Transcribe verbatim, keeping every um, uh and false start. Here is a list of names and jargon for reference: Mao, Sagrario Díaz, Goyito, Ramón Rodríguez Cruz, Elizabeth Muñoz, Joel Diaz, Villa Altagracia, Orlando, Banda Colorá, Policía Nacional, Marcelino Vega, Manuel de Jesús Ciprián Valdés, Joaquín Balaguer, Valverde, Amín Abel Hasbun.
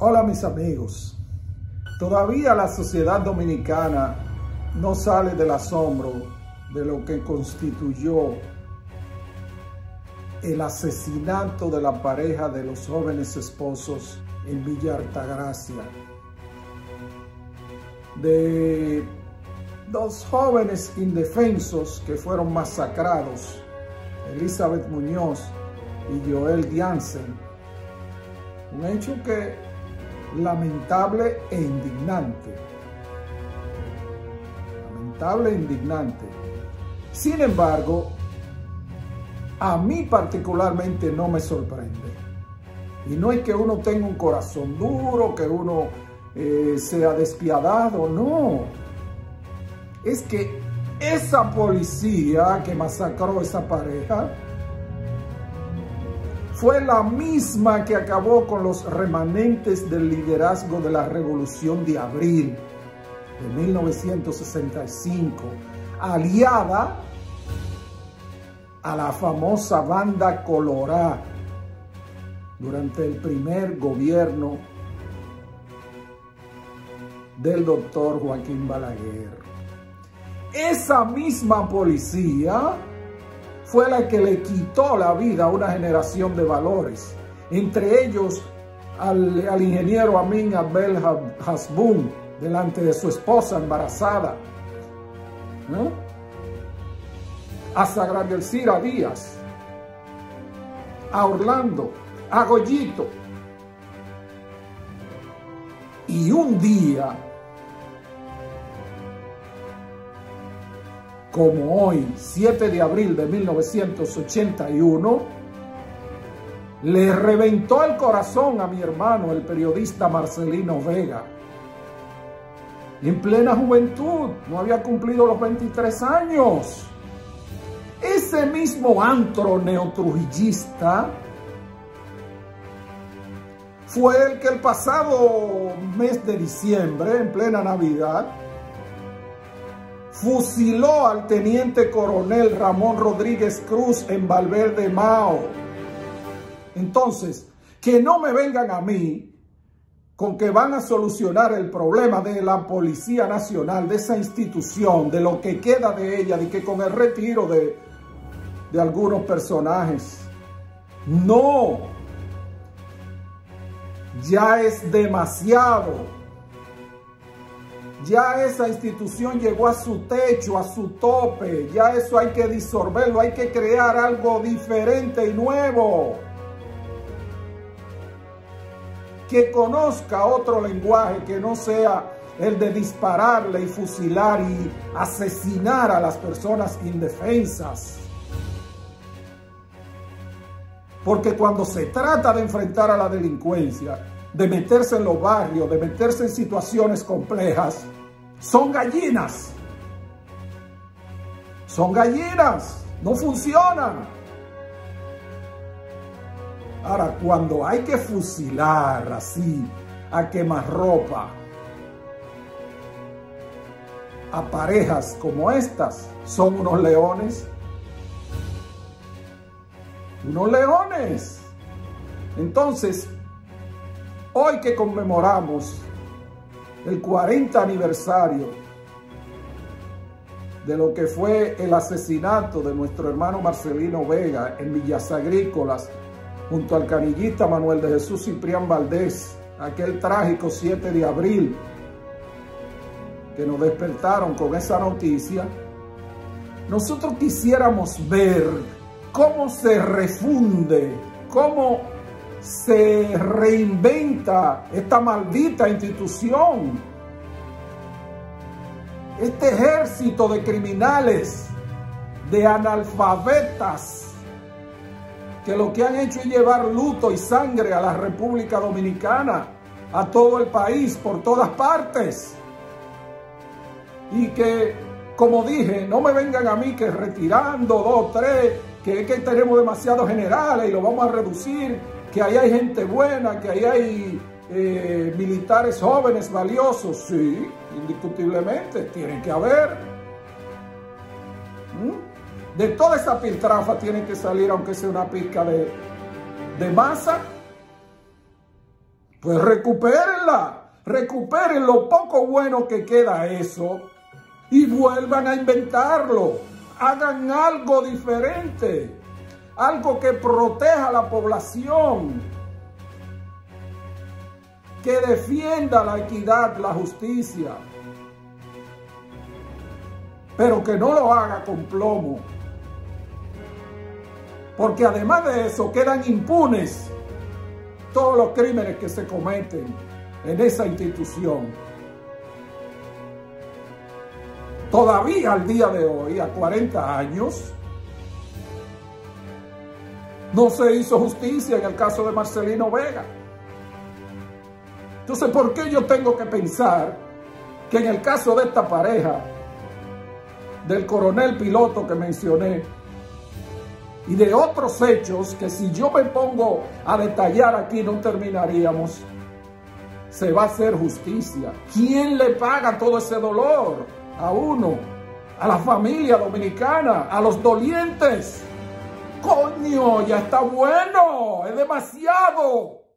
Hola mis amigos, todavía la sociedad dominicana no sale del asombro de lo que constituyó el asesinato de la pareja de los jóvenes esposos en Villa Altagracia, de dos jóvenes indefensos que fueron masacrados, Elizabeth Muñoz y Joel Diaz, un hecho que lamentable e indignante. Lamentable e indignante. Sin embargo, a mí particularmente no me sorprende. Y no es que uno tenga un corazón duro, que uno eh, sea despiadado, no. Es que esa policía que masacró a esa pareja fue la misma que acabó con los remanentes del liderazgo de la Revolución de Abril de mil novecientos sesenta y cinco, aliada a la famosa Banda Colorá durante el primer gobierno del doctor Joaquín Balaguer. Esa misma policía fue la que le quitó la vida a una generación de valores, entre ellos al, al ingeniero Amín Abel Hasbun, delante de su esposa embarazada, ¿no? A Sagrario Díaz, a Orlando, a Goyito. Y un día como hoy, siete de abril de mil novecientos ochenta y uno, le reventó el corazón a mi hermano, el periodista Marcelino Vega. En plena juventud, no había cumplido los veintitrés años. Ese mismo antro neotrujillista fue el que el pasado mes de diciembre, en plena Navidad, fusiló al teniente coronel Ramón Rodríguez Cruz en Valverde, Mao. Entonces, que no me vengan a mí con que van a solucionar el problema de la Policía Nacional, de esa institución, de lo que queda de ella, de que con el retiro de, de algunos personajes. No, ya es demasiado. Ya esa institución llegó a su techo, a su tope. Ya eso hay que disolverlo, hay que crear algo diferente y nuevo. Que conozca otro lenguaje que no sea el de dispararle y fusilar y asesinar a las personas indefensas. Porque cuando se trata de enfrentar a la delincuencia, de meterse en los barrios, de meterse en situaciones complejas, son gallinas. Son gallinas, no funcionan. Ahora, cuando hay que fusilar así, a quemarropa, a parejas como estas, son unos leones. Unos leones. Entonces, hoy que conmemoramos el cuarenta aniversario de lo que fue el asesinato de nuestro hermano Marcelino Vega en Villas Agrícolas, junto al canillista Manuel de Jesús Ciprián Valdés, aquel trágico siete de abril que nos despertaron con esa noticia, nosotros quisiéramos ver cómo se refunde, cómo se reinventa esta maldita institución, este ejército de criminales, de analfabetas, que lo que han hecho es llevar luto y sangre a la República Dominicana, a todo el país, por todas partes. Y que, como dije, no me vengan a mí que retirando dos, tres, que es que tenemos demasiados generales y lo vamos a reducir, que ahí hay gente buena, que ahí hay eh, militares jóvenes valiosos. Sí, indiscutiblemente, tienen que haber. ¿Mm? De toda esa piltrafa tiene que salir, aunque sea una pizca de, de masa. Pues recupérenla, recuperen lo poco bueno que queda eso y vuelvan a inventarlo. Hagan algo diferente, algo que proteja a la población, que defienda la equidad, la justicia, pero que no lo haga con plomo, porque además de eso quedan impunes todos los crímenes que se cometen en esa institución. Todavía al día de hoy, a cuarenta años, no se hizo justicia en el caso de Marcelino Vega. Entonces, ¿por qué yo tengo que pensar que en el caso de esta pareja, del coronel piloto que mencioné, y de otros hechos que si yo me pongo a detallar aquí no terminaríamos, se va a hacer justicia? ¿Quién le paga todo ese dolor a uno, a la familia dominicana, a los dolientes? ¡Coño, ya está bueno! ¡Es demasiado!